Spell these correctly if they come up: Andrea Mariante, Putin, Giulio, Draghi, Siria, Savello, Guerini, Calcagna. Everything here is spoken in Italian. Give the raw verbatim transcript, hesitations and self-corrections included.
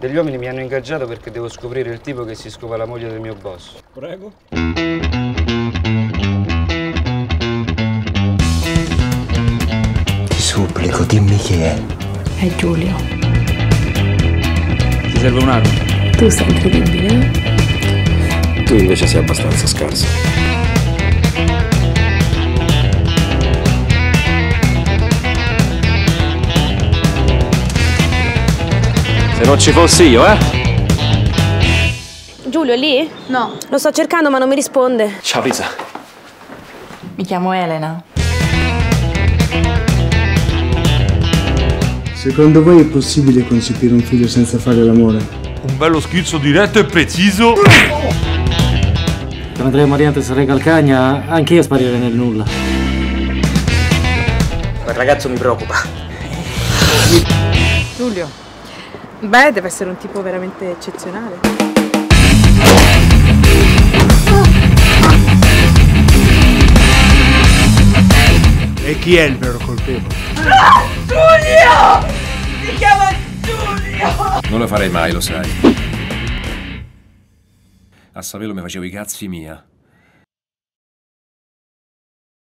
Degli uomini mi hanno ingaggiato perché devo scoprire il tipo che si scopa la moglie del mio boss. Prego. Ti supplico, dimmi chi è. È Giulio. Ti serve un altro? Tu sei incredibile, no? Tu invece sei abbastanza scarso. Se non ci fossi io, eh? Giulio è lì? No. Lo sto cercando ma non mi risponde. Ciao, Lisa. Mi chiamo Elena. Secondo voi è possibile concepire un figlio senza fare l'amore? Un bello schizzo diretto e preciso. Per Andrea Mariante sarei Calcagna, anche io sparirei nel nulla. Quel ragazzo mi preoccupa. Giulio. Beh, deve essere un tipo veramente eccezionale. E chi è il vero colpevole? Ah, Giulio! Si chiama Giulio! Non lo farei mai, lo sai. A Savello mi facevo i cazzi mia.